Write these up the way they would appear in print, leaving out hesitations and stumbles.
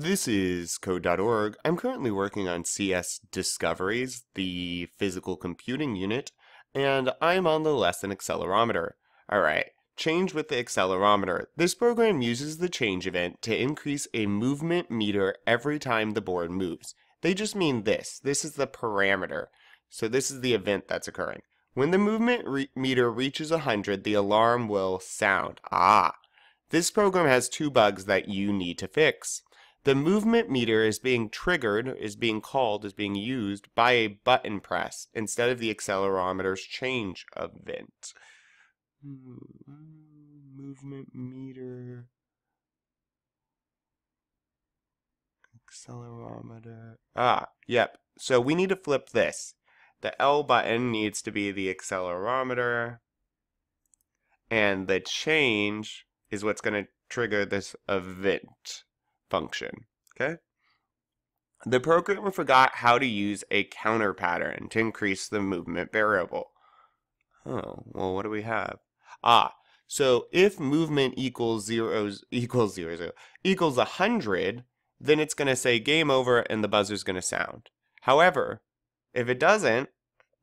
This is Code.org. I'm currently working on CS Discoveries, the physical computing unit, and I'm on the lesson accelerometer. Alright, change with the accelerometer. This program uses the change event to increase a movement meter every time the board moves. They just mean this. This is the parameter. So this is the event that's occurring. When the movement meter reaches 100, the alarm will sound. This program has two bugs that you need to fix. The movement meter is being triggered, is being used by a button press instead of the accelerometer's change event. Movement meter. Accelerometer. Yep. So we need to flip this. The L button needs to be the accelerometer. And the change is what's going to trigger this event function. Okay? The programmer forgot how to use a counter pattern to increase the movement variable. Oh, well, what do we have? So if movement equals 100, then it's going to say game over and the buzzer's going to sound. However, if it doesn't,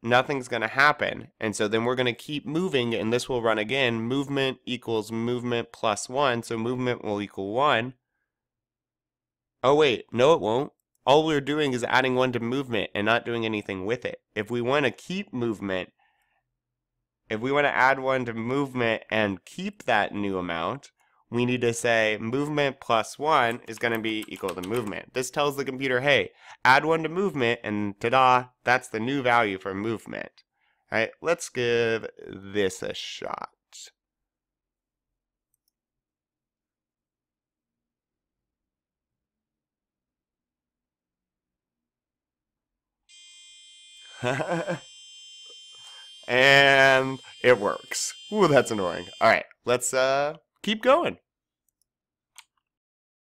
nothing's going to happen. And so then we're going to keep moving and this will run again. Movement equals movement plus 1, so movement will equal 1. Oh wait, no it won't. All we're doing is adding 1 to movement and not doing anything with it. If we want to keep movement, if we want to add 1 to movement and keep that new amount, we need to say movement plus 1 is going to be equal to movement. This tells the computer, hey, add 1 to movement and ta-da, that's the new value for movement. Alright, let's give this a shot. And it works. Ooh, that's annoying. All right, let's keep going.